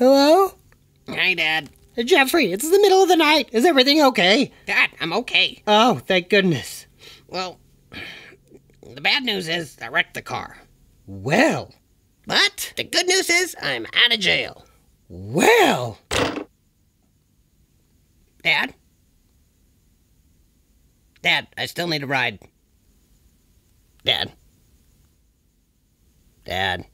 Hello? Hi, Dad. Jeffrey, it's the middle of the night. Is everything okay? Dad, I'm okay. Oh, thank goodness. Well, the bad news is I wrecked the car. Well. But the good news is I'm out of jail. Well. Dad? Dad, I still need a ride. Dad. Dad.